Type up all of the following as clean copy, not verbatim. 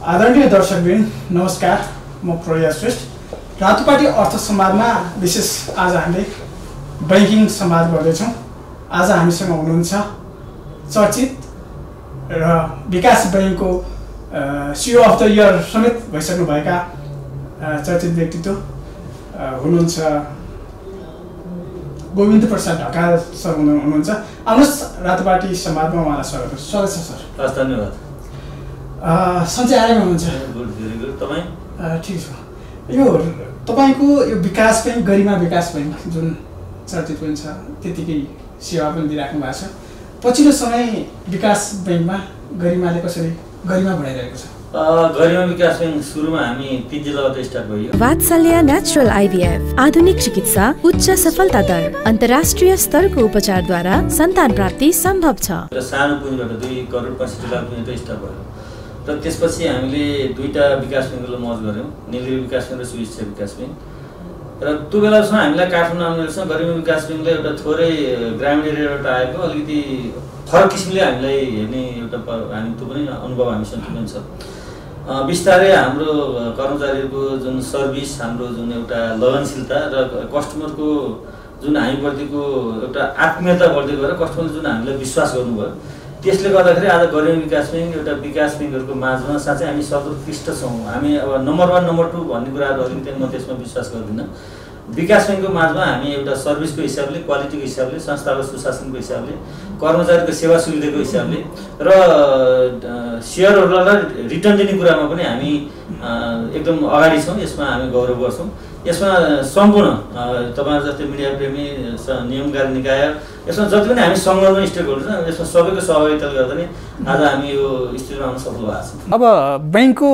आदरणीय दर्शकवृन्द नमस्कार, म प्रयास श्रेष्ठ। रातोपाटी अर्थ संवादमा विशेष आज हामीले बैंकिङ संवाद गर्दैछौँ। आज हामीसँग हुनुहुन्छ चर्चित र विकास बैंकको सिइओ अफ द इयर समेत भइसक्नुभएका चर्चित व्यक्तित्व हुनुहुन्छ गोविन्द प्रसाद ढकाल सर हुनुहुन्छ। आउनुहोस्, रातोपाटी संवादमा उहाँलाई स्वागत छ सर। हस्, धन्यवाद। सन्चै आरामै हुनुहुन्छ? ठिक छ। यो तपाईँको यो विकास बैंक, गरिमा विकास बैंक जुन चर्चित पनि छ, त्यतिकै सेवा पनि दिइराख्नु भएको छ। पछिल्लो समय विकास बैंकमा गरिमाले कसरी गरिमा बढाइरहेको छ? गरिमा विकास बैंक सुरुमा हामी ३ जिल्लाबाट स्टार्ट भयो। वात्सल्य नेचुरल आइभीएफ, आधुनिक चिकित्सा, उच्च सफलता दर, अन्तर्राष्ट्रिय स्तरको उपचारद्वारा सन्तान प्राप्ति सम्भव छ। र सानो पुँजीबाट 2 करोड 65 लाख रुपैयाँ स्टार्ट भयो। र त्यसपछि हामीले दुईटा विकास बैङ्कलाई मर्ज गऱ्यौँ, नीलगिरी विकास बैंक र सुविक्षा विकास बैंक। र त्यो बेलासम्म हामीलाई काठमाडौँ आउनेहरूसँग गरिमा विकास बैङ्कलाई एउटा थोरै ग्रामीण एरियाबाट आएको अलिकति फरक किसिमले हामीलाई हेर्ने एउटा हामी त्यो पनि अनुभव हामीसँग पनि छ। बिस्तारै हाम्रो कर्मचारीहरूको जुन सर्भिस, हाम्रो जुन एउटा लगनशीलता र कस्टमरको जुन हामीप्रतिको एउटा आत्मीयता बढ्दै गएर कस्टमरले जुन हामीलाई विश्वास गर्नुभयो, त्यसले गर्दाखेरि आज गरिमा विकास बैंक एउटा विकास बैङ्कहरूको माझमा साँच्चै हामी सर्वोत्कृष्ट छौँ। हामी अब नम्बर 1 नम्बर 2 भन्ने कुराहरू अलिकति म त्यसमा विश्वास गर्दिनँ। विकास बैङ्कको माझमा हामी एउटा सर्भिसको हिसाबले, क्वालिटीको हिसाबले, संस्थागत सुशासनको हिसाबले, कर्मचारीको सेवा सुविधाको हिसाबले र सेयरहोल्डरलाई रिटर्न दिने कुरामा पनि हामी एकदम अगाडि छौँ। यसमा हामी गौरव गर्छौँ। यसमा सम्पूर्ण तपाईँ जस्तै मिडिया प्रेमी, नियमकारी निकाय, यसमा जति पनि हामी सङ्गठनमा स्टेकहोल्डर छौँ, यसमा सबैको सहभागिताले गर्दा नै आज हामी यो स्थितिमा आउन सफल भएको छ। अब बैंकको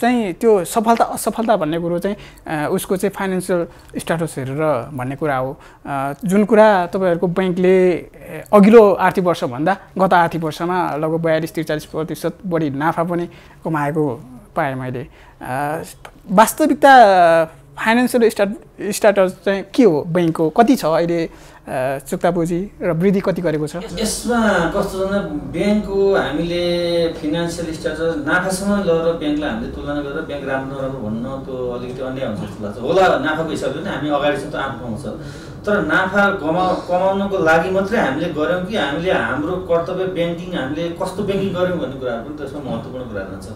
चाहिँ त्यो सफलता असफलता भन्ने कुरो चाहिँ उसको चाहिँ फाइनेन्सियल स्ट्याटस हेरेर भन्ने कुरा हो। जुन कुरा तपाईँहरूको बैंकले अघिल्लो आर्थिक वर्षभन्दा गत आर्थिक वर्षमा लगभग 42-43% बढी नाफा पनि कमाएको पाएँ मैले। वास्तविकता फाइनेन्सियल स्ट्याटस चाहिँ के हो? बैंकको कति छ अहिले चुक्तापुँजी र वृद्धि कति गरेको छ? यसमा कस्तो भन्दा बैंकको हामीले फाइनेन्सियल स्ट्याटस नाफासँग लगेर बैंकलाई हामीले तुलना गरेर बैंक राम्रो नराम्रो भन्न त्यो अलिकति अन्याय हुन्छ जस्तो लाग्छ। होला नाफाको हिसाबले नै हामी अगाडि छौँ, आँट पाउँछ, तर नाफा कमाउनको लागि मात्रै हामीले गऱ्यौँ कि हामीले हाम्रो कर्तव्य ब्याङ्किङ हामीले कस्तो ब्याङ्किङ गऱ्यौँ भन्ने कुराहरू पनि त्यसमा महत्त्वपूर्ण कुरा रहन्छ।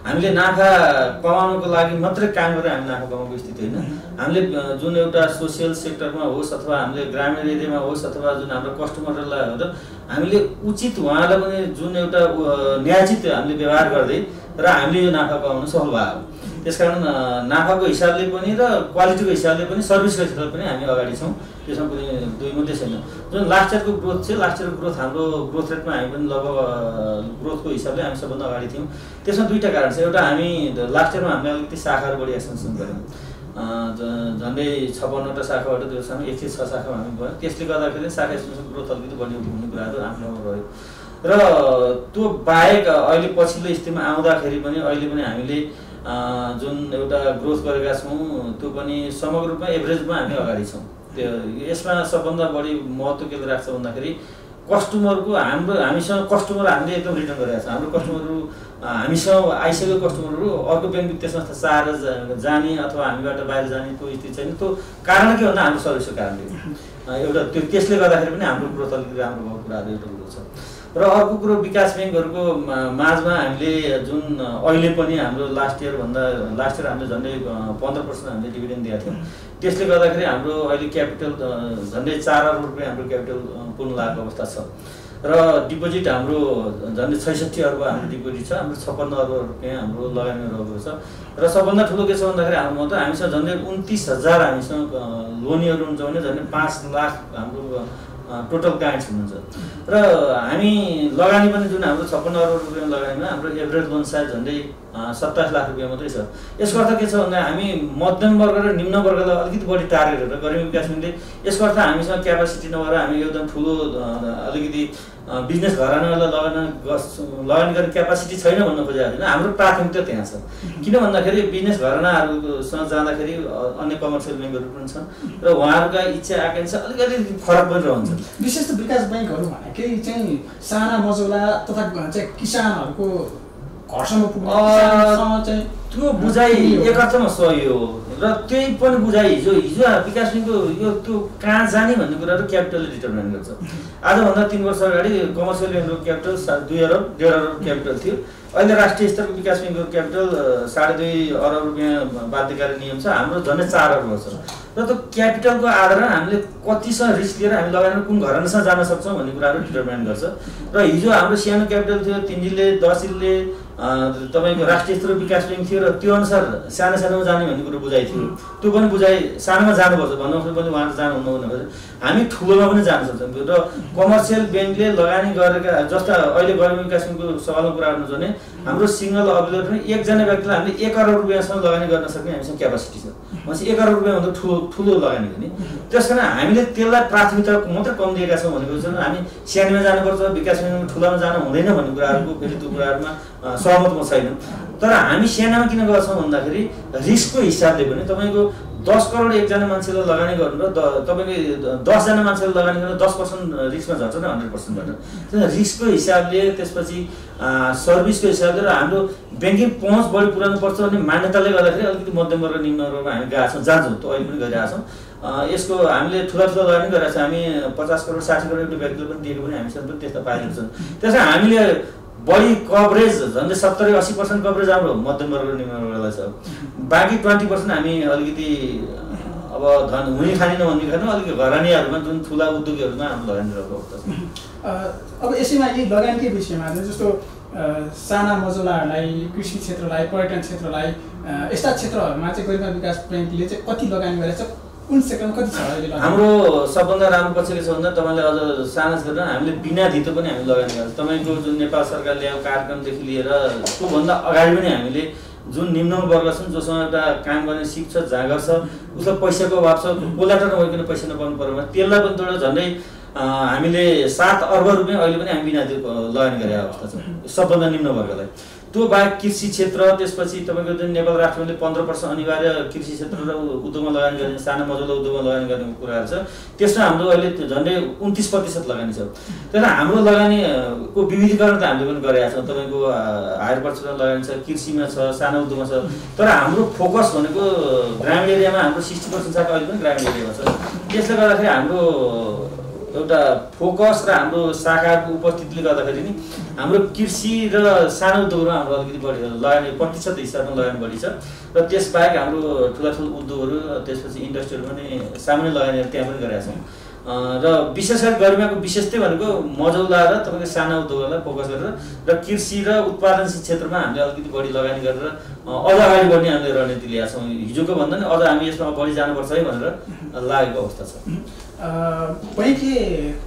हामीले नाफा कमाउनको लागि मात्रै काम गरेर हामीले नाफा कमाएको स्थिति होइन। हामीले जुन एउटा सोसियल सेक्टरमा होस् अथवा हामीले ग्रामीण एरियामा होस् अथवा जुन हाम्रो कस्टमरहरूलाई हो, हामीले उचित उहाँलाई पनि जुन एउटा न्यायोचित हामीले व्यवहार गर्दै र हामीले यो नाफा कमाउन सफल भयो। त्यसकारण नाफाको हिसाबले पनि र क्वालिटीको हिसाबले पनि, सर्भिसको हिसाबले पनि हामी अगाडि छौँ। त्यसमा कुनै दुई मात्रै छैन। जुन लास्ट इयरको ग्रोथ छ, लास्ट इयरको ग्रोथ हाम्रो ग्रोथ रेटमा हामी पनि लगभग ग्रोथको हिसाबले हामी सबभन्दा अगाडि थियौँ। त्यसमा दुईवटा कारण छ। एउटा हामी लास्ट इयरमा हामीले अलिकति शाखाहरू बढी एक्सटेन्सन गऱ्यौँ, झन्डै 56 शाखाबाट त्यो सानो 106 शाखामा हामी गयो। त्यसले गर्दाखेरि शाखा एक्सटेन्सन ग्रोथ अलिकति बढी हुने कुराहरू आफ्नो रह्यो। र त्यो बाहेक अहिले पछिल्लो स्थितिमा आउँदाखेरि पनि अहिले पनि हामीले जुन एउटा ग्रोथ गरेका छौँ त्यो पनि समग्र रूपमा एभरेजमा हामी अगाडि छौँ। त्यो यसमा सबभन्दा बढी महत्त्व के राख्छ भन्दाखेरि कस्टमरको, हाम्रो हामीसँग कस्टमर हामीले एकदम रिटर्न गरेका छौँ। हाम्रो कस्टमरहरू हामीसँग आइसकेको कस्टमरहरू अर्को ब्याङ्क वित्तीय संस्था चाहेर जाने अथवा हामीबाट बाहिर जाने त्यो स्थिति छैन। त्यो कारण के भन्दा हाम्रो सर्भिसको कारणले एउटा त्यो, त्यसले गर्दाखेरि पनि हाम्रो ग्रोथ अलिकति राम्रो भएको कुराहरू एउटा कुरो छ। र अर्को कुरो विकास ब्याङ्कहरूको माझमा हामीले जुन अहिले पनि हाम्रो लास्ट इयर हामीले झन्डै 15% हामीले डिभिडेन्ड दिएको थियौँ। त्यसले गर्दाखेरि हाम्रो अहिले क्यापिटल झन्डै 4 अर्ब रुपियाँ हाम्रो क्यापिटल पुग्न लागेको अवस्था छ। र डिपोजिट हाम्रो झन्डै 66 अर्ब हाम्रो डिपोजिट छ। हाम्रो 56 अर्ब रुपियाँ हाम्रो लगानी रहेको छ। र सबभन्दा ठुलो के छ भन्दाखेरि हाम्रो त हामीसँग झन्डै 29,000 हामीसँग लोनीहरू हुन्छ भने झन्डै 5 लाख हाम्रो टोटल क्लाइन्ट्स हुनुहुन्छ। र हामी लगानी पनि जुन हाम्रो 56 अर्ब रुपियाँ लगानीमा हाम्रो एभरेज लोन साइज झन्डै 27 लाख रुपियाँ मात्रै छ। यसको अर्थ के छ भन्दा हामी मध्यम वर्ग र निम्न वर्गलाई अलिकति बढी टार्गेट गरेर गरिमा विकास बैंकले, यसको अर्थ हामीसँग क्यापेसिटी नभएर हामी एकदम ठुलो अलिकति बिजनेस घरानालाई लगानी गर्ने क्यापासिटी छैन भन्न खोजेको छैन। हाम्रो प्राथमिकता त्यहाँ छ। किन भन्दाखेरि बिजनेस घरानाहरूसँग जाँदाखेरि अन्य कमर्सियल ब्याङ्कहरू पनि छन् र उहाँहरूका इच्छा आकाङ्क्षा अलिकति फरक पनि रहन्छ। विशेष त विकास ब्याङ्कहरू भनेकै चाहिँ साना मझौला तथा किसानहरूको तपाईको राष्ट्रिय स्तरीय विकास बैंक थियो र त्यो अनुसार सानो सानोमा जाने भन्ने कुरा बुझाइ थियो त्यो पनि बुझाइ सानोमा जानुपर्छ भन्नुको पनि वहाँ जानु हुन्न भनेर हामी ठूलोमा पनि जान सक्छौं र कमर्सियल बैंकले लगानी गरेका जस्ता अहिले गरिमा विकास बैंकको सवालको कुरा गर्नु भने हाम्रो सिंगल अबलेर पनि एकजना व्यक्तिले हामीले 1 करोड रुपैयाँसम्म लगानी गर्न सक्ने हामीसँग क्यापासिटी छ भनेपछि 1 करोड रुपैयाँ भन्दा ठूलो लगानी गर्ने त्यसकारण हामीले त्यसलाई प्राथमिकता मात्र कम दिएका छौं भनेको छ हामी सानोमा जानुपर्छ विकास बैंकमा ठूलोमा जानु हुँदैन भन्ने कुराहरुको फेरि त्यो कुराहरुमा सहमत म छैन तर हामी सानामा किन गर्छौं भन्दाखेरि रिस्कको हिसाबले पनि तपाईको 10 करोड एकजना मान्छेले लगानी गर्नु र तपाईले 10 जना मान्छेले लगानी गर्नु 10% रिस्कमा झर्छ न 100% बाट त्यसले रिस्कको हिसाबले त्यसपछि सर्भिसको हिसाबले र हाम्रो बैंकिङ पहुँच बढी पुराउनु पर्छ भन्ने मान्यताले गर्दाखेरि अलिकति मध्यम वर्ग निम्न वर्गमा हामी गएछौं जान्छौं त्यो अहिले पनि गरिरहेछौं यसको हामीले ठूला लगानी गरेछ हामी 50 करोड 60 करोड एउटा व्यक्तिले पनि दिएको पनि हामीसँग पनि त्यस्ता पाइरहेको छ त्यसैले हामीले बडी कभरेज झन्डै 70-80% कभरेज हाम्रो मध्यम वर्ग निम्न वर्गलाई छ बाकी 20% हामी अलिकति अब धन हुने खानी नहुने खानी अलिकति घरानीहरुमा जुन ठूला उद्योगहरुमा हामी लगानी गर्छौं। अब यसैमा यी लगानीकै विषयमा जस्तो साना मजलाहरुलाई कृषि क्षेत्रलाई पर्यटन क्षेत्रलाई यस्ता क्षेत्रहरुमा चाहिँ गरिमा विकास बैंकले चाहिँ कति लगानी गरेछ कुन सेकन्ड कति छ अहिले हाम्रो सबभन्दा राम्रो पछिको छ भन्दा तपाईले अझ सानस गर्न हामीले बिना धितो पनि हामी लगानी गर्छौं तपाईको जुन नेपाल सरकारले ल्याएको कार्यक्रम देखि लिएर त्यो भन्दा अगाडि पनि हामीले जुन निम्न वर्ग छन् जसमा एउटा काम गर्ने शिक्ष जागर छ उसले पैसाको अभाव छ कोलाटर नभइकन पैसा नपाउनु पर्यो त्यसलाई पनि थोडा झन्डै हामीले 7 अर्ब रुपैयाँ अहिले पनि हामी बिना धितो लगानी गरेको अवस्था छ सबभन्दा निम्न वर्गलाई। त्यो बाहेक कृषि क्षेत्र त्यसपछि तपाईको जुन नेपाल राष्ट्रले 15% अनिवार्य कृषि क्षेत्र र उद्योगमा लगानी गर्ने सानो मझौला उद्योगमा लगानी गर्ने कुराहरु छ त्यसमा हाम्रो अहिले झन्डै 29% लगानी छ तर हाम्रो लगानीको विविधीकरण त हामीले पनि गरेका छौं तपाईको हायर पर्सेन्टमा लगानी छ कृषिमा छ सानो उद्योगमा छ तर हाम्रो फोकस भनेको ग्रामीण एरियामा हाम्रो 60% साथ अहिले पनि ग्रामीण एरियामा छ त्यसले गर्दाखेरि हाम्रो एउटा फोकस र हाम्रो शाखाको उपस्थितिले गर्दाखेरि नि हाम्रो कृषि र सानो उद्योगमा हाम्रो अलिकति बढी लगानी प्रतिशत हिसाबमा लगानी बढी छ र त्यसबाहेक हाम्रो ठूला उद्योगहरू त्यसपछि इन्डस्ट्रीहरू पनि सामान्य लगानी त्यहाँ पनि गरेका छौं र विशेष गरी गरिमाको विशेषता भनेको मजौला र तपाईको साना उद्योगलाई फोकस गरेर र कृषि र उत्पादनशील क्षेत्रमा हामीले अलिकति बढी लगानी गरेर अझ अगाडि बढ्ने हामीले रणनीति ल्याएका छौं हिजोको भन्दा नि अझ हामी यसमा बढी जानुपर्छ है भनेर लागेको अवस्था छ। बैंकले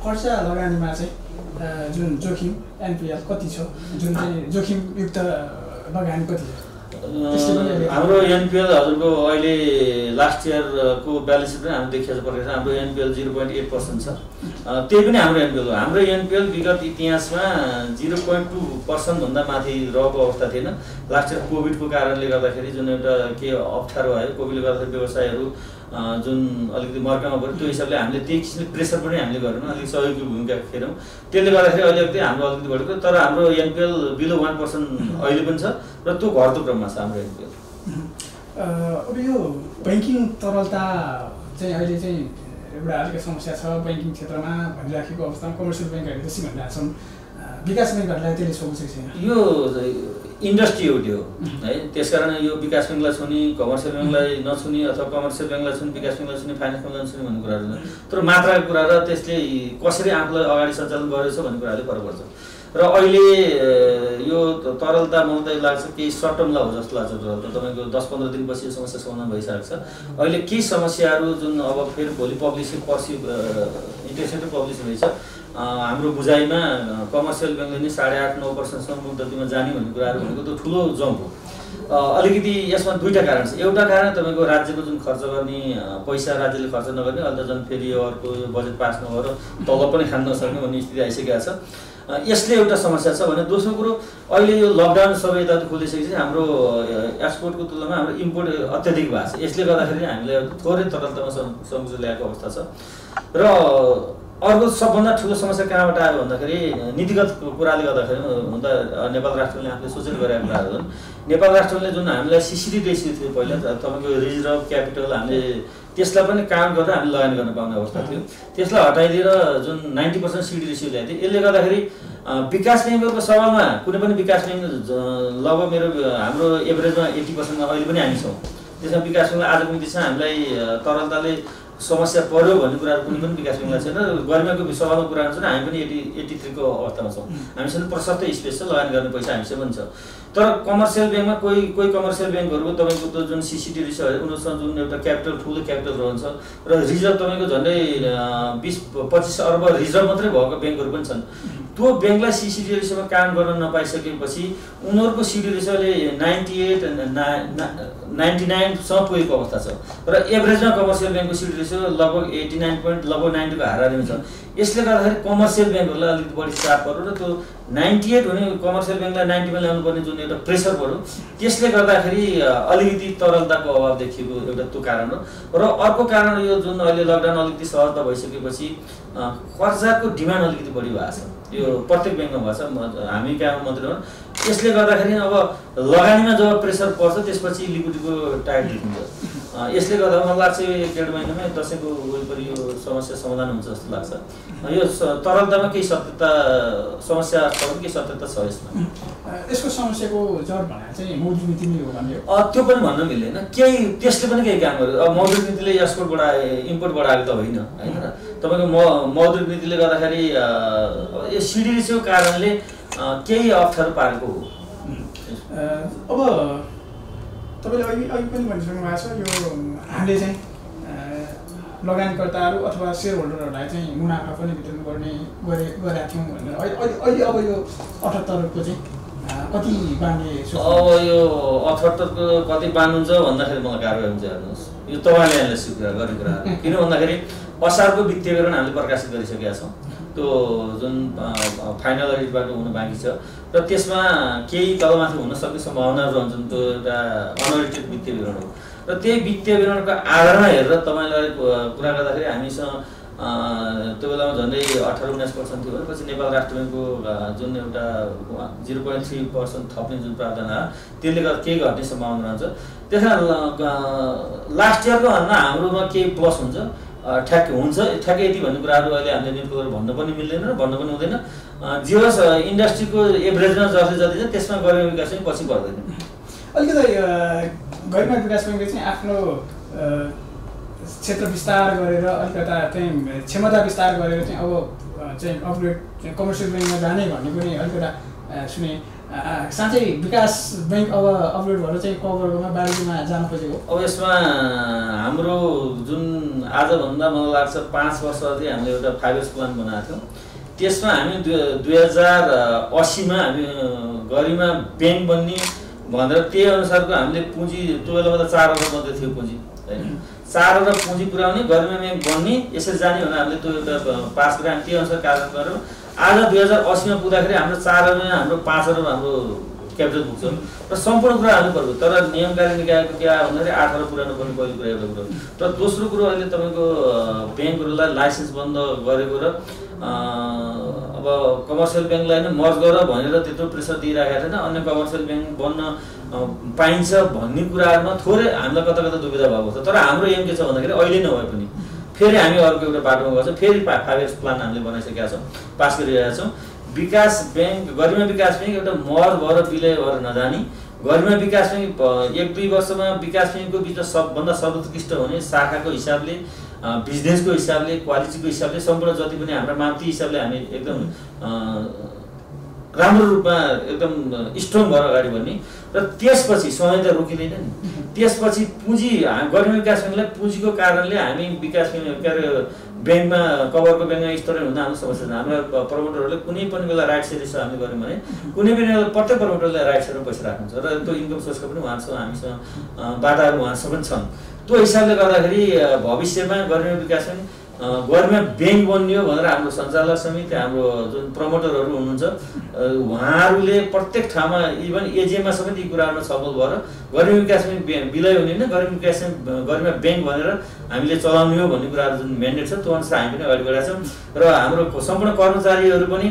कर्जा लगानीमा चाहिँ जुन जोखिम एनपीएल कति छ जुन चाहिँ जोखिमयुक्त लगानी कति छ हाम्रो एनपीएल हजुरको अहिले लास्ट इयरको ब्यालेन्स सिट पनि हामी देखेको प्रकार हाम्रो एनपीएल 0.8% छ त्यही पनि हाम्रो एनपीएल हो हाम्रो एनपीएल विगत इतिहासमा 0.2% भन्दा माथि रहेको अवस्था थिएन लास्ट इयर कोभिडको कारणले गर्दाखेरि जुन एउटा के अप्ठ्यारो आयो कोभिडले गर्दाखेरि व्यवसायहरू जुन अलिकति मर्कामा पर्यो त्यो हिसाबले हामीले त्यही किसिमले प्रेसर पनि हामीले गरेनौँ अलिक सहयोगी भूमिका खेल्यौँ त्यसले गर्दाखेरि अहिले हाम्रो अलिकति बढेको तर हाम्रो एनपीएल बिलो 1% अहिले पनि छ र त्यो घट्दो क्रममा छ हाम्रो एनपीएल। अब यो बैंकिङ तरलता चाहिँ अहिले चाहिँ एउटा अलिक समस्या छ बैंकिङ क्षेत्रमा भनिराखेको अवस्थामा कमर्सियल बैंकहरूले त्यसै भनिरहेका छन् विकास बैंकहरूलाई त्यसले सोचेको छैन यो इन्डस्ट्री एउटै हो है त्यसकारण यो विकास बैंकलाई छुने कमर्सियल बैंकलाई नछुने अथवा कमर्सियल बैंकलाई छुने विकास बैंकलाई छुने फाइनान्स बैंकलाई छुने भन्ने कुराहरु छ तर मात्राको कुरा र त्यसले कसरी आफूलाई अगाडि सञ्चालन गरेछ भन्ने कुराहरुले फरक पर्छ र अहिले यो तरलता मलाई लाग्छ केही सर्ट टर्मला हो जस्तो लाग्छ तरलता तपाईको 10-15 दिनपछि यो समस्या समाधान भइसकेको छ अहिले के समस्याहरु जुन अब फेरि भोलि पब्लिसिङ पर्सि इन्ट्रेस्ट रेट पब्लिस हुनेछ हाम्रो बुझाइमा कमर्सियल बैंकले नि 8.5-9% मुद्दतीमा जाने भन्ने कुराहरु भनेको त ठूलो जम्प हो। अलिकति यसमा दुईटा कारण छ एउटा कारण तपाईको राज्यको जुन खर्च गर्ने पैसा राज्यले खर्च नगर्ने अहिले जन फेरि अर्को यो बजेट पास नभएर तलब पनि खान नसक्ने भन्ने स्थिति आइसकेको छ यसले एउटा समस्या छ भने दोस्रो कुरो अहिले यो लकडाउन सबै यता खोलिसकेपछि हाम्रो एक्सपोर्टको तुलनामा हाम्रो इम्पोर्ट अत्यधिक भएको छ यसले गर्दाखेरि हामीलाई थोरै तरलतामा सङ्कुच ल्याएको अवस्था छ र अर्को सबभन्दा ठुलो समस्या कहाँबाट आयो भन्दाखेरि नीतिगत कुराले गर्दाखेरि हुन त नेपाल राष्ट्रले आफूले सोचेर गरेका कुराहरू हुन्। नेपाल राष्ट्रले जुन हामीलाई सिसिडी रेसियो थियो पहिला तपाईँको रिजर्भ क्यापिटल हामीले त्यसलाई पनि काम गरेर हामीले लगानी गर्न पाउने अवस्था थियो, त्यसलाई हटाइदिएर जुन 90% सिडी रेसियो ल्याएको थियो। यसले गर्दाखेरि विकास ब्याङ्कको सवालमा कुनै पनि विकास ब्याङ्क लगभग मेरो हाम्रो एभरेजमा 80%मा अहिले पनि हामी छौँ। त्यसमा विकास ब्याङ्कले आजको दिनमा हामीलाई तरलताले समस्या पर्यो भन्ने कुराहरू कुनै पनि विकास ब्याङ्कलाई छैन। गरिमाको सवालको कुरा हुन्छ हामी पनि 83 को अवस्थामा छौँ, हामीसँग प्रशस्त स्पेस छ, लगानी गर्ने पैसा हामीसँग पनि छ। तर कमर्सियल ब्याङ्कमा कोही कमर्सियल ब्याङ्कहरूको तपाईँको त जुन सिसिडी रिसियो उनीहरूसँग जुन एउटा क्यापिटल ठुलो क्यापिटल रहन्छ र रिजर्भ तपाईँको झन्डै 20-25 अर्ब रिजर्भ मात्रै भएको ब्याङ्कहरू पनि छन्। त्यो ब्याङ्कलाई सिसिडी रेसियोमा काम गर्न नपाइसकेपछि उनीहरूको सिडी रेसियोले 98-99% पुगेको अवस्था छ र एभरेजमा कमर्सियल ब्याङ्कको सिडी रेसियो लगभग 89.90 को हाराहारीमा छ। यसले गर्दाखेरि कमर्सियल ब्याङ्कहरूलाई अलिकति बढी चाप पर्यो र त्यो 98 हुने कमर्सियल ब्याङ्कलाई 90 मा ल्याउनुपर्ने जुन एउटा प्रेसर पर्यो त्यसले गर्दाखेरि अलिकति तरलताको अभाव देखिएको एउटा त्यो कारण हो। र अर्को कारण यो जुन अहिले लकडाउन अलिकति सहजता भइसकेपछि कर्जाको डिमान्ड अलिकति बढी भएको छ, यो प्रत्येक ब्याङ्कमा भएको छ, हामी कहाँ मात्रै हो। यसले गर्दाखेरि अब लगानीमा जब प्रेसर पर्छ त्यसपछि लिक्विडिटीको टाइट देखिन्छ। यसले गर्दा मलाई लाग्छ 1.5 महिनामै दसैँको वरिपरि यो समस्या समाधान हुन्छ जस्तो लाग्छ। यो तरलतामा केही सत्यता समस्या छ यसमा, यसको समस्याको जड भनेको चाहिँ मौद्रिक नीति नै हो भन्ने हो। त्यो पनि भन्न मिल्दैन, केही त्यसले पनि केही काम गर्यो। अब मौद्रिक नीतिले एक्सपोर्ट इम्पोर्ट बढाएको त होइन, होइन तपाईँको मौद्रिक नीतिले गर्दाखेरि यो सिडी रेसियोको कारणले केही अप्ठ्यारो पारेको हो। अब तपाईँले अघि पनि भनिसक्नु भएको छ यो हामीले चाहिँ लगानीकर्ताहरू अथवा सेयर होल्डरहरूलाई चाहिँ मुनाफा पनि वितरण गर्ने गरेका थियौँ भनेर अहिले अब यो 78 को चाहिँ कति बाँड्ने? अब यो 78 को कति बाँड्नुहुन्छ भन्दाखेरि मलाई गाह्रो हुन्छ। हेर्नुहोस् यो तपाईँले यहाँले स्वीकार गर्ने कुरा किन भन्दाखेरि असारको वित्तीय विवरण हामीले प्रकाशित गरिसकेका छौँ, त्यो जुन फाइनल अडिटबाट हुनु बाँकी छ र त्यसमा केही तलमाथि हुन सक्ने सम्भावनाहरू रहन्छन्। त्यो एउटा अनअडिटेड वित्तीय विवरण हो र त्यही वित्तीय विवरणको आधारमा हेरेर तपाईँलाई कुरा गर्दाखेरि हामीसँग त्यो बेलामा झन्डै 18-19% थियो भने पछि नेपाल राष्ट्र ब्याङ्कको जुन एउटा 0.3% थप्ने जुन प्रावधान आयो त्यसले गर्दा केही घट्ने सम्भावना रहन्छ। त्यस कारण लास्ट इयरको भन्दा हाम्रोमा केही प्लस हुन्छ, ठ्याक्कै हुन्छ, ठ्याक्कै यति भन्ने कुराहरू अहिले हामीले निर्को गरेर भन्न पनि मिल्दैन र भन्न पनि हुँदैन। जे होस् इन्डस्ट्रीको एभरेजमा जसले जति छ त्यसमा गरिमा विकास ब्याङ्क पछि पर्दैन। अलिकति गरिमा विकास ब्याङ्कले चाहिँ आफ्नो क्षेत्र विस्तार गरेर अलिकता चाहिँ क्षमता विस्तार गरेर चाहिँ अब चाहिँ अपग्रेड कमर्सियल ब्याङ्कमा जाने भन्ने पनि अलिकता सुने। साँच्चै विकास ब्याङ्क अब अपग्रेड भएर चाहिँ कवर्गमा बारेमा जान खोजेको? अब यसमा हाम्रो जुन आजभन्दा मलाई लाग्छ 5 वर्ष अझै हामीले एउटा 5S प्लान बनाएको थियौँ। त्यसमा हामी 2080 मा हामी गरिमा ब्याङ्क बन्ने भनेर त्यही अनुसारको हामीले पुँजी त्यो बेलामा त 4 अर्ब मात्रै थियो पुँजी, होइन 4 अर्ब पुँजी पुर्याउने गरिमा ब्याङ्क बन्ने यसरी जाने भनेर हामीले त्यो एउटा पास गरेर त्यही अनुसार कार्य गऱ्यौँ। आज 2080 मा पुग्दाखेरि हाम्रो 4 अर्ब हाम्रो 5 अर्ब हाम्रो क्यापिटल पुग्छ र सम्पूर्ण कुरा हाल्नु पर्यो। तर नियमकारी निकायको क्या भन्दाखेरि 8 अर्ब पुऱ्याउनु पर्ने पहिलो कुरा एउटा कुरो र दोस्रो कुरो अहिले तपाईँको ब्याङ्कहरूलाई लाइसेन्स बन्द गरेको र अब कमर्सियल ब्याङ्कलाई नै मर्ज गर भनेर त्यत्रो प्रेसर दिइरहेको छैन। अन्य कमर्सियल ब्याङ्क बन्न पाइन्छ भन्ने कुराहरूमा थोरै हामीलाई कता कता दुविधा भएको छ। तर हाम्रो एम के छ भन्दाखेरि अहिले नभए पनि फेरि हामी अर्को एउटा बाटोमा गर्छौँ, फेरि 5S प्लान हामीले बनाइसकेका छौँ, पास गरिरहेका छौँ। विकास ब्याङ्क गरिमा विकास ब्याङ्क एउटा मर भएर विलय भएर नजाने, गरिमा विकास ब्याङ्क 1-2 वर्षमा विकास ब्याङ्कको बिचमा सबभन्दा सर्वोत्कृष्ट हुने शाखाको हिसाबले, बिजनेसको हिसाबले, क्वालिटीको हिसाबले, सम्पूर्ण जति पनि हाम्रा मान्ती हिसाबले हामी एकदम राम्रो रूपमा एकदम स्ट्रङ भएर अगाडि बढ्ने र त्यसपछि सहयोग रोकिँदैन नि। त्यसपछि पुँजी गरिमा विकास ब्याङ्कलाई पुँजीको कारणले हामी विकास ब्याङ्कमा कभरको ब्याङ्कमा स्तरै हुँदा हाम्रो समस्या छ। हाम्रो प्रमोटरहरूले कुनै पनि बेला राइट सेयर इस्यु हामीले गऱ्यौँ भने कुनै पनि बेला प्रत्येक प्रमोटरले राइट सेयरमा पैसा राख्नुहुन्छ र त्यो इन्कम सोर्सको पनि उहाँसँग हामीसँग बाटाहरू उहाँसँग पनि छन्। त्यो हिसाबले गर्दाखेरि भविष्यमा गरिमा विकास ब्याङ्क गरमा बैंक बन्यो भनेर हाम्रो सञ्चालक समिति हाम्रो जुन प्रमोटरहरु हुनुहुन्छ उहाँहरुले प्रत्येक ठाउँमा इभन एजेमा समेत यी कुराहरुमा सफल भएर गरिमा विकास बैंक विलय हुने हैन गरिमा बैंक भनेर हामीले चलाउने हो भन्ने कुरा जुन म्यान्डेट छ त्यो अनुसार हामी पनि अगाडि बढेका छौं र हाम्रो सम्पूर्ण कर्मचारीहरु पनि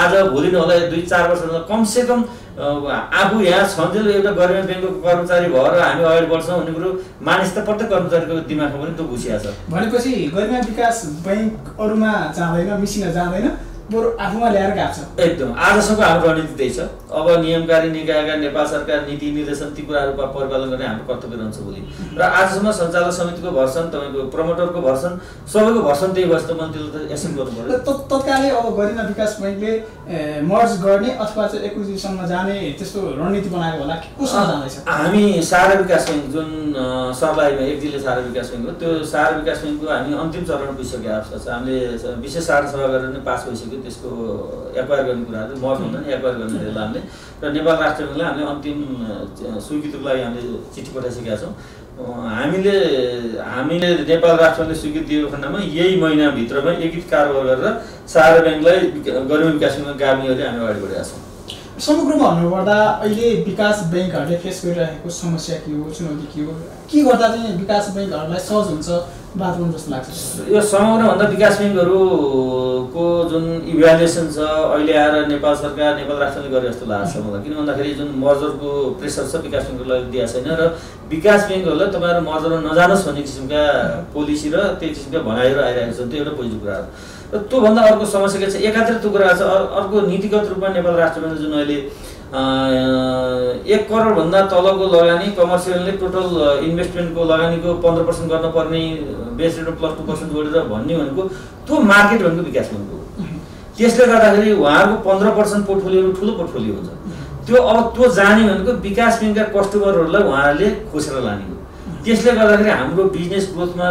आज भोलि नहोला 2-4 वर्षमा कम से कम आफू यहाँ सन्जेल एउटा गरिमा बैंकको कर्मचारी भएर हामी अगाडि बढ्छौँ भन्ने कुरो मानिसता प्रत्येक कर्मचारीको दिमागमा पनि त्यो घुसिया छ। भनेपछि गरिमा विकास बैंक अरुमा जाँदैन, मिसिन जाँदैन, बरु आफूमा ल्याएर गाछ। एकदम आजसम्मको हाम्रो रणनीति त्यही छ। अब नियमकारी निकायका नेपाल सरकार नीति निर्देशन ती कुराहरुको परिपालन गर्ने हाम्रो कर्तव्य रहन्छ भोलि र आजसम्म सञ्चालक समितिको भर्सन, तपाईको प्रमोटरको भर्सन, सबैको भर्सन त्यही भएछ त मन्त्रीले एसेप्ट गर्नुपर्यो। तत्कालै अब गरिमा विकास बैंकले मर्ज गर्ने अथवा चाहिँ एक्विजिसनमा जाने त्यस्तो रणनीति बनाएको होला कि कसरी जाँदैछ? हामी सारा विकास बैंक जुन सरलाईमा एक जिल्ला सारा विकास बैंक हो त्यो सारा विकास बैंकको हामी अन्तिम चरणमा पुगिसकेको अवस्था छ। हामीले विशेष सारा सभा गरेर नै पास भइसक्यो त्यसको एक्वायर गर्ने कुराहरु मर्ज हुँदैन एक्वायर गर्ने बेला हामीले र नेपाल राष्ट्र बैंकले हामीले अन्तिम स्वीकृतिको लागि हामीले चिठी पठाइसकेका छौं। हामीले नेपाल राष्ट्र बैंकले स्वीकृति दिएको खण्डमा यही महिना भित्रमा एकीकृत कारोबार गरेर सारा बैंकलाई गरिमा विकास बैंकमा गाड्ने गरी हामी अगाडि बढेका छौं। समग्रमा भन्नुपर्दा अहिले विकास बैंकहरुले फेस गरिरहेको समस्या के हो, चुनौती के हो, के गर्दा चाहिँ विकास बैंकहरुलाई सहज हुन्छ बाटो जस्तो लाग्छ? यो समग्रभन्दा विकास बैंकहरुको जुन इभ्यालुएसन छ अहिले आएर नेपाल सरकार नेपाल राष्ट्रले गरे जस्तो लाग्छ मलाई, किन भन्दाखेरि जुन मर्जरको प्रेसर छ विकास बैंकहरुलाई दिएको छैन र विकास बैंकहरुलाई तपाईहरु मर्जरमा नजानुस् भन्ने किसिमका पोलिसी र त्यही किसिमका भनाइहरु आइरहेको छ। त्यो एउटा पहिलो कुरा हो। र त्योभन्दा अर्को समस्या के छ, एकातिर त्यो कुरा छ, अर्को नीतिगत रूपमा नेपाल राष्ट्र बैंकले जुन अहिले 1 करोडभन्दा तलको लगानी कमर्सियलले टोटल इन्भेस्टमेन्टको लगानीको 15% गर्न पर्ने बेस रेट प्लस 2% जोडेर भन्ने भनेको त्यो मार्केट भनेको विकास बैंकको हो। त्यसले गर्दाखेरि उहाँहरूको 15% पोर्टफोलियो ठुलो पोर्टफोलियो हुन्छ। त्यो अब त्यो जाने भनेको विकास बैंकका कस्टमरहरूलाई उहाँहरूले खोसेर लाने हो। त्यसले गर्दाखेरि हाम्रो बिजनेस ग्रोथमा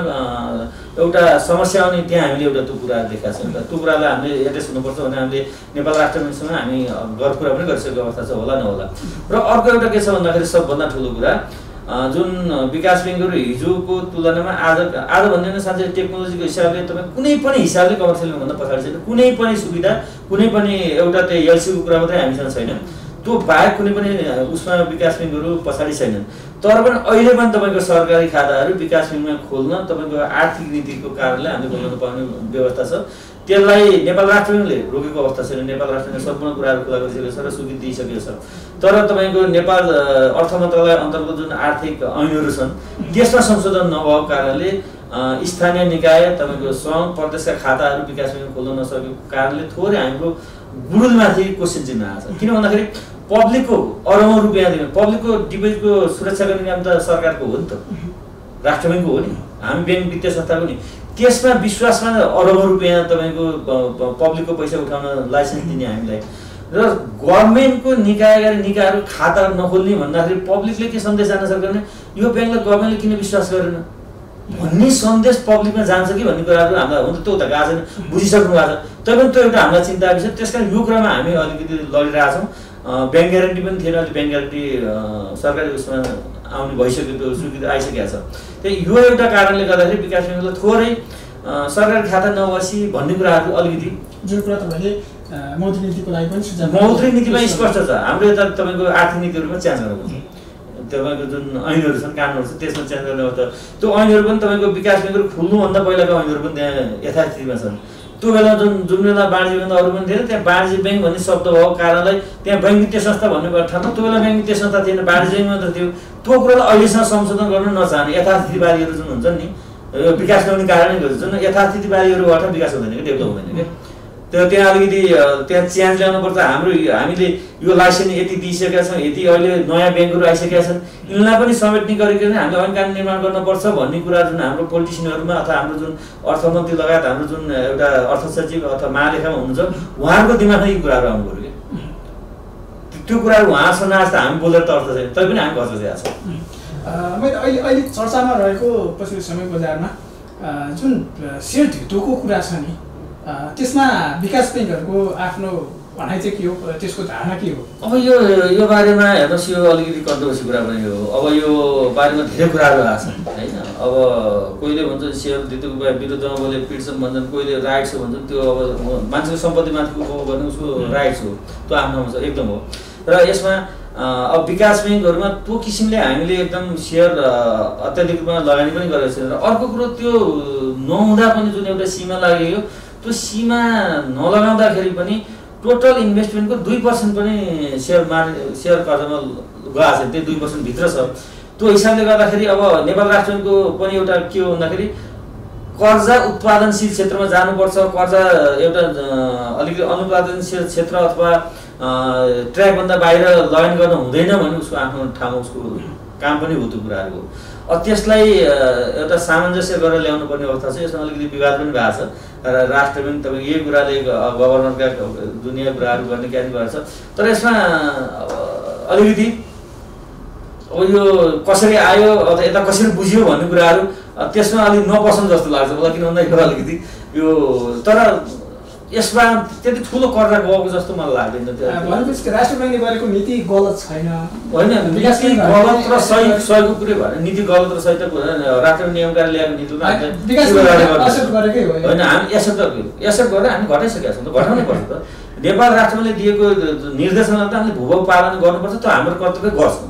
एउटा समस्या आउने त्यहाँ हामीले एउटा त्यो कुरा देखेका छौँ र त्यो कुरालाई हामीले एड्रेस हुनुपर्छ भनेर हामीले नेपाल राष्ट्र बैंकसँग हामी गएर कुरा पनि गरिसकेको अवस्था छ होला नहोला। र अर्को एउटा के छ भन्दाखेरि सबभन्दा ठुलो कुरा जुन विकास बैंकहरु हिजोको तुलनामा आज भन्दैन साँच्चै टेक्नोलोजीको हिसाबले तपाईँ कुनै पनि हिसाबले कमर्सियल भन्दा पछाडि छैन। कुनै पनि सुविधा, कुनै पनि एउटा त्यो एलसीको कुरा मात्रै हामीसँग छैन, त्यो बाहेक कुनै पनि उसमा विकास बैंकहरु पछाडि छैनन्। तर पनि अहिले पनि तपाईको सरकारी खाताहरु विकास बैंकमा खोल्न तपाईको आर्थिक नीतिको कारणले हामीले खोल्न पाउने व्यवस्था छ। त्यसलाई नेपाल राष्ट्र बैंकले रोकेको अवस्था छैन। नेपाल राष्ट्र बैंकले सम्पूर्ण कुराहरु कुरा गरिसकेको छ र स्वीकृति दिइसकेको छ। तर तपाईको नेपाल अर्थ मन्त्रालय अन्तर्गत जुन आर्थिक ऐनहरु छन् त्यसमा संशोधन नभएको कारणले स्थानीय निकाय तपाईको सङ्घ प्रदेशका खाताहरु विकास बैंकमा खोल्न नसकेको कारणले थोरै हाम्रो गुरुलमाथि क्वेसन चिन्ह आएको छ। किन भन्दाखेरि पब्लिकको अरबौं रुपैयाँ दिने पब्लिकको डिपोजिटको सुरक्षा गर्ने काम त सरकारको हो नि त, राष्ट्र बैंकको हो नि, हामी बैंक वित्तीय संस्थाको नि। त्यसमा विश्वासमा अरबौं रुपैयाँ तपाईँको पब्लिकको पैसा उठाउन लाइसेन्स दिने हामीलाई र गभर्नमेन्टको निकाय गरी निकायहरू खाता नखोल्ने भन्दाखेरि पब्लिकले के सन्देश जान सक्छ भने यो बैंकलाई गभर्नमेन्टले किन विश्वास गरेन भन्ने सन्देश पब्लिकमा जान्छ कि भन्ने कुराहरु हामीलाई हुन्छ। त्यो त गाजन बुझिसक्नु भएको छ, तैपनि त्यो एउटा हामीलाई चिन्ता विषय। त्यसकारण यो कुरामा हामी अलिकति लडिरहेका छौँ। बैंक ग्यारेन्टी पनि थिएन, अहिले बैंक ग्यारेन्टी सरकारी उसमा आउने भइसक्यो, त्यो स्वीकृति आइसकेको छ। त्यही यो एउटा कारणले गर्दाखेरि विकास बैंकलाई थोरै सरकारी खाता नबसी भन्ने कुराहरु अलिकति जुन कुरा तपाईले मौद्रिक नीतिको लागि पनि सुझाव मौद्रिक नीतिमा स्पष्ट छ। हाम्रो यता तपाईको आर्थिक नीतिहरुमा च्यान्ज गर्नुपर्छ, तपाईँको जुन ऐनहरु छन् कानुनहरु छन् त्यसमा चेन्ज गर्ने अवस्था। त्यो ऐनहरु पनि तपाईँको विकास बैंकहरु खुल्नुभन्दा पहिलाको ऐनहरु पनि त्यहाँ यथास्थितिमा छन्। त्यो बेला जुन बेला वाणिज्य बैंक अरू पनि थिएन, त्यहाँ वाणिज्य बैंक भन्ने शब्द भएको कारणलाई त्यहाँ बैंक वित्तीय संस्था भन्ने ठाउँमा त्यो बेला बैंक वित्तीय संस्था थिएन, वाणिज्य बैंक मात्र थियो। त्यो कुरालाई अहिलेसम्म संशोधन गर्न नचाहने यथास्थितिवादीहरु जुन हुन्छन् नि, विकास गर्ने कारणले जुन यथास्थितिवादीहरूबाट विकास हुँदैन कि डेभलप हुँदैन कि त्यहाँ अलिकति त्यहाँ चेन्ज ल्याउनुपर्छ। हामीले यो लाइसेन्स यति दिइसकेका छौँ, यति अहिले नयाँ बैंकहरु आइसकेका छन्, यिनलाई पनि समेट्ने गरिकन हामीले ऐन कानुन निर्माण गर्नुपर्छ भन्ने कुरा जुन हाम्रो पोलिटिसियनहरुमा अथवा हाम्रो जुन अर्थमन्त्री लगायत हाम्रो जुन एउटा अर्थ सचिव अथवा महालेखामा हुनुहुन्छ उहाँहरूको दिमागमा यी कुराहरु आउनु पर्यो कि त्यो कुराहरु उहाँसँग आज त हामी बोलेर त अर्थ छैन, तैपनि हामी बचिरहेका छौँ। मैले अहिले चर्चामा रहेको पछिल्लो समय बजारमा जुन सेयर धितोको कुरा छ नि त्यसमा विकास बैंकहरुको आफ्नो अब यो बारेमा हेर्नुहोस्, यो अलिकति कन्ट्रोभर्सी कुरा पनि हो। अब यो बारेमा धेरै कुराहरू आछन् हैन। अब कोहीले भन्छन् सेयर दिएको विरुद्धमा बोले पिट्छन् भन्छन्, कोहीले राइट्स हो भन्छन्। त्यो अब मान्छेको सम्पत्तिमाथि उपभोग गर्ने उसको राइट्स हो, त्यो आफ्नो हुन्छ एकदम हो। र यसमा अब विकास बैंकहरुमा त्यो किसिमले हामीले एकदम सेयर अत्यधिक रूपमा लगानी पनि गरेको छैन। र अर्को कुरा त्यो नहुँदा पनि जुन एउटा सीमा लागेको त्यो सीमा नलगाउँदाखेरि पनि टोटल इन्भेस्टमेन्टको 2% पनि सेयर कर्जामा गएको छ, त्यो 2% भित्र छ। त्यो हिसाबले गर्दाखेरि अब नेपाल राष्ट्र बैङ्कको पनि एउटा के हो भन्दाखेरि कर्जा उत्पादनशील क्षेत्रमा जानुपर्छ। कर्जा एउटा अलिकति अनुत्पादनशील क्षेत्र अथवा ट्र्याकभन्दा बाहिर लगानी गर्न हुँदैन भने उसको आफ्नो ठाउँमा उसको काम पनि हो त्यो कुराहरूको। त्यसलाई एउटा सामञ्जस्य गरेर ल्याउनु पर्ने अवस्था छ। यसमा अलिकति विवाद पनि भएको छ। राष्ट्र बैङ्क तपाईँ यही कुराले गभर्नरका दुनियाँ कुराहरू गर्ने क्यान गरेको छ। तर यसमा अलिकति अब यो कसरी आयो अथवा यता कसरी बुझ्यो भन्ने कुराहरू त्यसमा अलिक नपसन्द जस्तो लाग्छ मलाई, किन भन्दाखेरि अलिकति यो। तर यसमा त्यति ठुलो कर्जा गएको जस्तो मलाई लाग्दैन। त्यो राष्ट्र ब्याङ्कले गरेको नीति गलत छैन होइन, नीति गलत र सही, सहीको कुरै भएन, नीति गलत र सही त भएन। राष्ट्र नियमकारले ल्याएको नीतिमा होइन, हामी एसेट गरेर हामी घटाइसकेका छौँ, त घटाउनै पर्छ। त नेपाल राष्ट्रले दिएको निर्देशनलाई त हामीले भूभाग पालन गर्नुपर्छ, त्यो हाम्रो कर्तव्य गर्छौँ,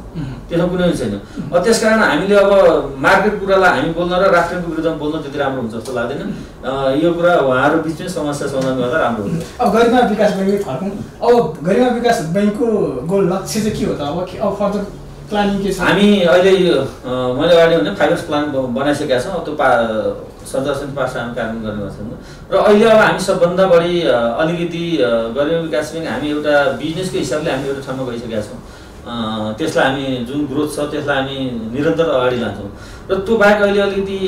त्यसमा कुनै छैन। त्यस कारण हामीले अब मार्केट कुरालाई हामी बोल्न र राष्ट्रको विरुद्धमा बोल्न त्यति राम्रो हुन्छ जस्तो लाग्दैन। यो कुरा उहाँहरू बिचमै समस्या समाधान गर्दा राम्रो हुन्छ। अब गरिमा विकास बैंक फर्कौँ। अब गरिमा विकास बैंकको गोल लक्ष्य चाहिँ के हो त? अब फर्दर प्लानिङ के छ? हामी अहिले मैले अगाडि भने 5 इयर्स प्लान बनाइसकेका छौँ। त्यो सञ्चालन पास हामी कार्यान्वयन गर्नेमा छौँ। र अहिले अब हामी सबभन्दा बढी अलिकति गरिमा विकास बैंक हामी एउटा बिजनेसको हिसाबले हामी एउटा ठाउँमा गइसकेका छौँ। त्यसलाई हामी जुन ग्रोथ छ त्यसलाई हामी निरन्तर अगाडि लान्छौँ। र त्यो बाहेक अहिले अलिकति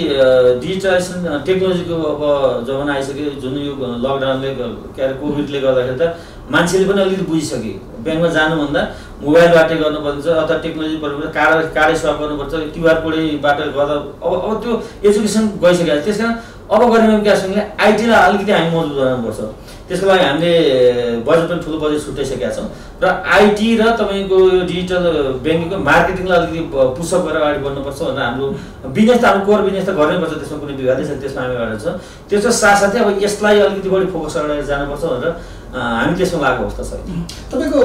डिजिटलाइजेसन टेक्नोलोजीको अब जमाना आइसक्यो। जुन यो लकडाउनले के अरे कोभिडले गर्दाखेरि त मान्छेले पनि अलिकति बुझिसके ब्याङ्कमा जानुभन्दा मोबाइलबाटै गर्नुपर्छ अथवा टेक्नोलोजी प्रयोग कार्ड स्वाप गर्नुपर्छ, क्युआर कोडबाट गर्दा अब त्यो एजुकेसन गइसक्यो। त्यस कारण अब गरिमा विकास बैंकले आइटीलाई अलिकति हामी मजबुत बनाउनुपर्छ। त्यसको लागि हामीले बजेट पनि ठुलो बजेट छुट्याइसकेका छौँ। र आइटी र तपाईँको यो डिजिटल ब्याङ्किङको मार्केटिङलाई अलिकति पुसअप गरेर अगाडि बढ्नुपर्छ भनेर हाम्रो बिजनेस त हाम्रो कोर बिजनेस त गर्नैपर्छ, त्यसमा कुनै विवादै छैन, त्यसमा हामी अगाडि छ। त्यसको साथसाथै अब यसलाई अलिकति बढी फोकस गरेर जानुपर्छ भनेर हामी त्यसमा लागेको अवस्था छ। तपाईँको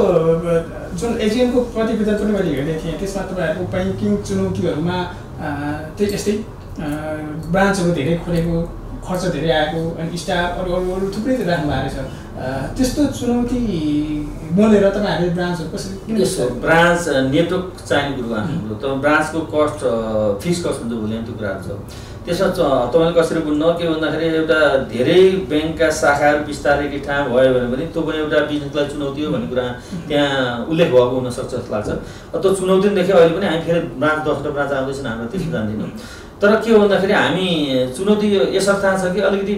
जुन एजिएमको प्रतिवेदन पनि मैले हेर्दै थिएँ, त्यसमा तपाईँहरूको ब्याङ्किङ चुनौतीहरूमा त्यही यस्तै ब्रान्चहरू धेरै खोलेको, खर्च धेरै आएको अनि स्टाफ अरू अरू अरू थुप्रै राख्नु भएको छ। त्यस्तो चुनौती बोलेर तपाईँहरूले ब्रान्चहरू कसरी? ब्रान्च नेटवर्क चाहिने कुरो हाम्रो त ब्रान्चको कस्ट फिक्स कस्ट हुन्छ भोलि त्यो कुराहरू छ। त्यसमा तपाईँले कसरी बुझ्नु के भन्दाखेरि एउटा धेरै ब्याङ्कका शाखाहरू बिस्तारै के ठाउँ भयो भने त्यो पनि एउटा बिजनेसलाई चुनौती हो भन्ने कुरा त्यहाँ उल्लेख भएको हुनसक्छ जस्तो लाग्छ। त्यो चुनौती देख्यो। अहिले पनि हामी फेरि ब्रान्च 10 ब्रान्च आउँदैछन् हाम्रो, त्यसमा जान्दैनौँ। तर के हो भन्दाखेरि हामी चुनौती यस अर्थमा छ कि अलिकति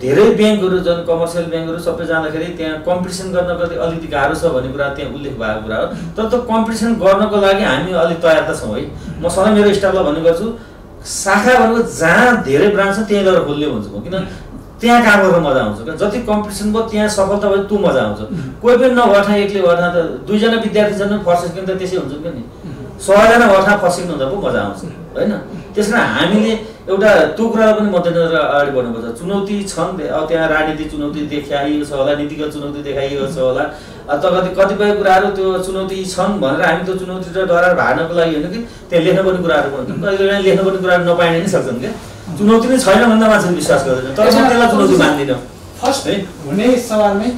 धेरै ब्याङ्कहरू जुन कमर्सियल ब्याङ्कहरू सबै जाँदाखेरि त्यहाँ कम्पिटिसन गर्न कति अलिकति गाह्रो छ भन्ने कुरा त्यहाँ उल्लेख भएको कुरा हो। तर त्यो कम्पिटिसन गर्नको लागि हामी अलिक तयार त छौँ है। म सधैँ मेरो स्टाफलाई भन्ने गर्छु, शाखा भनेको जहाँ धेरै ब्रान्च छ त्यहीँ गएर खोल्ने हुन्छ म, किन त्यहाँ काम गर्न मजा आउँछ। किन जति कम्पिटिसन भयो त्यहाँ सफलता भयो त्यो मजा आउँछ। कोही पनि नभर्ठा एक्लै भर्ठा त 2जना विद्यार्थी जन्म फर्सेको त त्यसै हुन्छ नि, 100जना भर्ठा फर्सिनु हुँदा पो मजा आउँछ होइन। त्यस कारण हामीले एउटा त्यो कुरालाई पनि मध्यनजर अगाडि बढ्नुपर्छ। चुनौती छन्, त्यहाँ राजनीतिक चुनौती देखाइएको छ होला, नीतिगत चुनौती देखाइएको छ होला, अथवा कतिपय कुराहरू त्यो चुनौती छन् भनेर हामी त्यो चुनौती र डराएर भाग्नको लागि होइन कि त्यहाँ लेख्नुपर्ने कुराहरू पनि हुन्छन्, लेख्नुपर्ने कुराहरू नपाइने नै सक्छन्। क्या चुनौती नै छैन भन्दा मान्छेले विश्वास गर्दैन, तर म त्यसलाई चुनौती मान्दिनँ। फर्स्ट है हुने सवालमै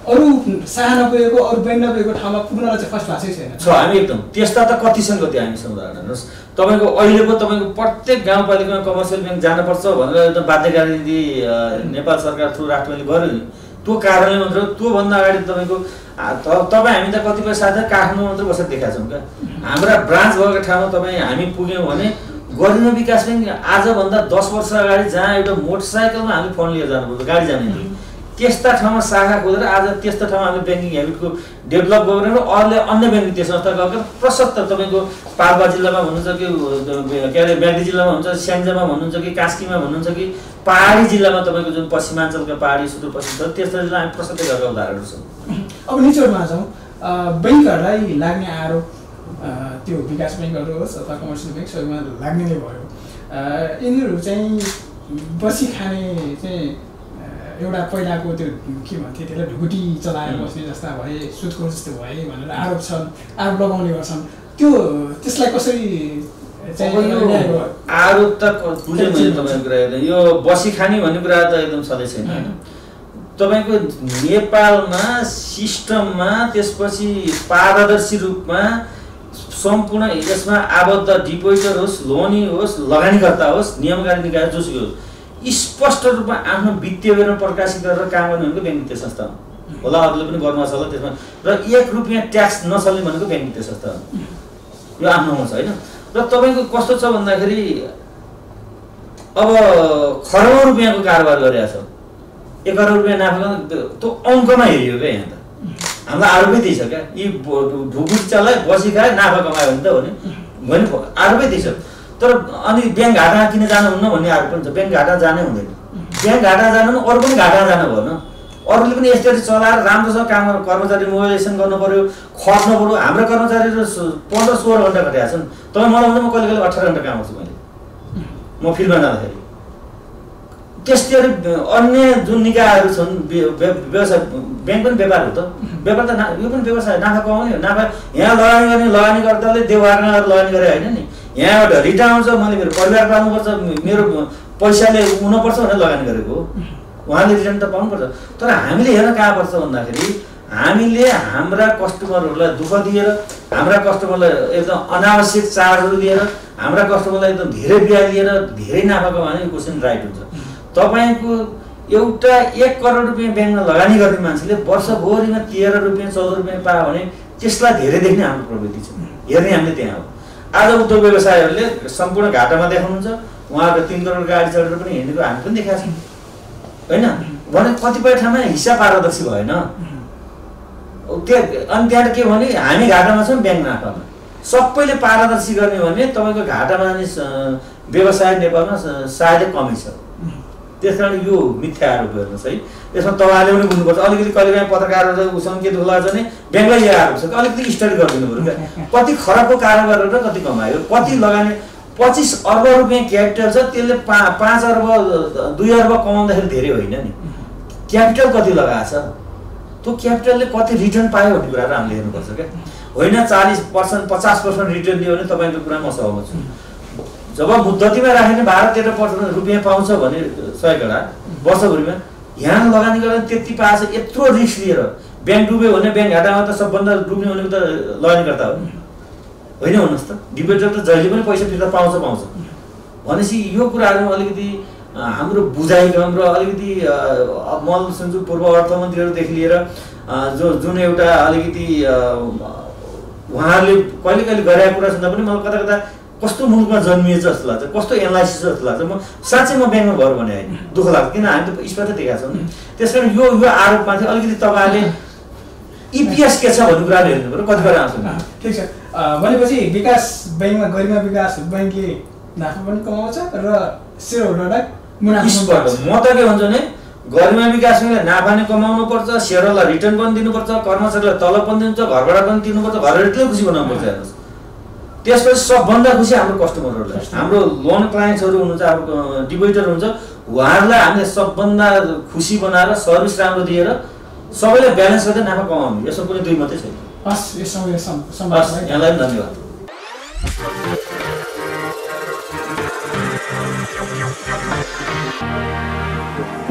अरू साहा नपुगेको अरू बैंक नपुगेको ठाउँमा पुग्नलाई चाहिँ फर्स्ट भाषै छैन छ। हामी एकदम त्यस्ता त कतिसँग कति हामी समुदाय हेर्नुहोस्, तपाईँको अहिले पो तपाईँको प्रत्येक गाउँपालिकामा कमर्सियल ब्याङ्क जानुपर्छ भनेर एकदम बाध्यकारी नीति नेपाल सरकार थ्रु राष्ट्र ब्याङ्कले गर्यो नि, त्यो कारणले मात्र। त्योभन्दा अगाडि तपाईँको तपाईँ हामी त कतिपय साथै काठमाडौँमा मात्र बसेर देखाएको छौँ। क्या हाम्रा ब्रान्च भएको ठाउँमा तपाईँ हामी पुग्यौँ भने गरिमा विकास ब्याङ्क आजभन्दा 10 वर्ष अगाडि जहाँ एउटा मोटरसाइकलमा हामी फन्ड लिएर जानुपर्छ, गाडी जाने त्यस्ता ठाउँमा शाखा खोलेर आज त्यस्ता ठाउँमा हामीले ब्याङ्किङ ह्याबिटको डेभलप गरेर अरूले अन्य ब्याङ्किङ त्यो संस्था गरेर प्रशस्त तपाईँको पाल्पा जिल्लामा भन्नुहुन्छ कि के अरे ब्याग्दी जिल्लामा हुन्छ, स्याङ्जामा भन्नुहुन्छ कि कास्कीमा भन्नुहुन्छ कि पहाडी जिल्लामा तपाईको जुन पश्चिमाञ्चलका पहाडी सुदूरपश्चिम छ त्यस्ता जिल्लामा प्रशस्त गरेका उदाहरणहरू छन्। अब निचोडमा जाउँ। बैंकहरुलाई लाग्ने आरोप त्यो विकास बैंकहरु होस् अथवा कमर्सियल बैंक सबैमा लाग्ने नै भयो। यिनीहरु चाहिँ बसी खाने चाहिँ एउटा पहिलाको त्यो के भन्थे त्यसलाई ढुकुटी चलाएर बस्ने जस्ता भए सुदखोर जस्तो भए भनेर आरोप छन्, आरोप लगाउने गर्छन्। त्यो त्यसलाई कसरी आरोप त बुझे मैले तपाईँको कुरा हेर्दा यो बसी खानी भन्ने कुरा त एकदम सधैँ छैन हैन। तपाईको नेपालमा सिस्टममा त्यसपछि पारदर्शी रूपमा सम्पूर्ण यसमा आबद्ध डिपोजिटर होस्, लोनी होस्, लगानीकर्ता होस्, नियमकारी निकाय जोसुकै होस् स्पष्ट रूपमा आफ्नो वित्तीय विवरण प्रकाशित गरेर काम गर्ने भनेको बैंक वित्तीय संस्था होला। अरूले पनि गर्न सक्छ त्यसमा र 1 रुपैयाँ ट्याक्स नसल्ने भनेको बैंक वित्तीय संस्था हो। यो आफ्नो हुन्छ हैन। र तपाईको कस्तो छ भन्दाखेरि अब खरौं रुपैयाँको कारोबार गरिरहेको छ, 1 करोड रुपैयाँ नाफा त्यो अंकमा हेरियो के यहाँ त हाम्रो आरोपै त्यही छ क्या। यी ढुकुटीचालाई बसी खाए नाफा कमायो भने त भने आरोपै त्यही छ। तर अनि बैंक घाटामा किन जानुहुन्न भन्ने आरोप पनि छ। बैंक घाटा जानै हुँदैन, बैंक घाटा जानु अरू पनि घाटा जानु भएन। अरूले पनि यसरी चलाएर राम्रोसँग काम गर्न कर्मचारी मोबिलाइजेसन गर्न पर्यो, खट्न पर्यो। हाम्रो कर्मचारीहरु 15-16 घण्टा खटेका छन्। तपाई मलाई भन्नु म कहिले 18 घण्टा काम गर्छु मैले म फिल्डमा जाँदाखेरि। त्यसरी अन्य जुन निकायहरु छन् व्यवसाय बैंक पनि व्यापार हो त, व्यापार त यो पनि व्यवसाय नाफा कमाउने हो। नाफा यहाँ लगानी गर्ने लगानीकर्ताले देवघरमा लगानी गरे हैन नि, यहाँबाट रिटा आउँछ मैले मेरो परिवार पाल्नुपर्छ मेरो पैसाले हुनुपर्छ भनेर लगानी गरेको हो। उहाँले रिटर्न त पाउनुपर्छ। तर हामीले हेर्न कहाँ पर्छ भन्दाखेरि हामीले हाम्रा कस्टमरहरूलाई दुःख दिएर, हाम्रा कस्टमरलाई एकदम अनावश्यक चार्जहरू दिएर, हाम्रा कस्टमरलाई एकदम धेरै ब्याज दिएर धेरै नाफा कमाउने क्वेसन राइट हुन्छ। तपाईको एउटा 1 करोड रुपैयाँ बैंकमा लगानी गर्ने मान्छेले वर्षभरिमा 13 रुपैयाँ 14 रुपैयाँ पायो भने त्यसलाई धेरै देख्ने हाम्रो प्रवृत्ति छ, हेर्ने हामीले त्यहाँ हो। आज उद्योग व्यवसायहरूले सम्पूर्ण घाटामा देखाउनुहुन्छ, उहाँहरूको 3 करोड गाडी चढेर पनि हिँडेको हामी पनि देखाएको छौँ हैन। भने कतिपय ठाउँमा हिस्सा पारदर्शी भएन। अनि त्यहाँ के भने हामी घाटामा छौँ, बैंक नाफामा। सबैले पारदर्शी गर्ने भने तपाईको घाटामा जाने व्यवसाय नेपालमा सायदै कमै छ। त्यसकारण यो मिथ्या आरोप हेर्नुस् है। यसमा तपाईले पनि बुझ्नुपर्छ। अलिकति कहिलेकाहीँ पत्रकारहरु संकेत होला भने बैंकलाई यो आरोप छ कि अलिकति स्टडी गरिदिनु पर्यो कति खरबको कारोबार गरेर कति कमायो, कति लगानी 25 अर्ब रुपैयाँ क्यापिटल छ त्यसले 5 अर्ब 2 अर्ब कमाउँदाखेरि धेरै होइन नि, क्यापिटल कति लगाएछ त्यो क्यापिटलले कति रिटर्न पायो भन्ने कुराहरू हामीले हेर्नुपर्छ क्या। होइन 40% 50% रिटर्न दियो भने तपाईको कुरामा असहमत छु। जब मुद्दतीमा राखेर 12-13% रुपैयाँ पाउँछ भने 100 घडा वर्षभरिमा यहाँ लगानी गरेर त्यति पाएछ यत्रो रिस्क लिएर बैंक डुब्यो भने बैंक घाटामा त सबभन्दा डुब्ने भनेको त लगानीकर्ता हो होइन। भन्नुहोस् त डिपोजिटर त जहिले पनि पैसा फिर्ता पाउँछ भनेपछि यो कुराहरुमा अलिकति हाम्रो बुझाइ कम र अलिकति मल सन्जु पूर्व अर्थमन्त्रीहरुदेखि लिएर जुन एउटा अलिकति उहाँहरूले कहिले गरेका कुरा सुन्दा पनि मलाई कता कस्तो मुलुकमा जन्मिएछ जस्तो लाग्छ, कस्तो एनालाइसिस जस्तो लाग्छ। म साँच्चै म बैंकमा भर भने हैन, दुःख लाग्छ किन हामी त स्पष्ट देखेका छौँ। त्यसैले यो आरोपमा चाहिँ अलिकति तपाईहरुले EPS के छ भन्ने कुराले हेर्नु पर्यो कतिपय आउँछ। ठीक छ, भनेपछि विकास बैंकमा गरिमा विकास बैंकले नाफा पनि कमाउँछ र सेयर होल्डरलाई मुनाफा पनि। म त के भन्छु भने गरिमा विकास बैंकले नाफा पनि कमाउनु पर्छ, सेयर होल्डरलाई रिटर्न पनि दिनुपर्छ, कर्मचारीलाई तलब पनि दिन्छ, घरबाट पनि तिर्नुपर्छ, घरहरूले खुसी बनाउनु पर्छ। हेर्नुहोस् त्यसपछि सबभन्दा खुसी हाम्रो कस्टमरहरुलाई, हाम्रो लोन क्लाइन्ट्सहरु हुनुहुन्छ, हाम्रो डिपोजिटर हुन्छ, उहाँहरूलाई हामीले सबभन्दा खुसी बनाएर सर्भिस राम्रो दिएर सबैले ब्यालेन्स गर्दै नाफा कमाउनु। यसो कुनै दुई मात्रै छैन। हस् यस सम्बन्धमा यहाँलाई धन्यवाद।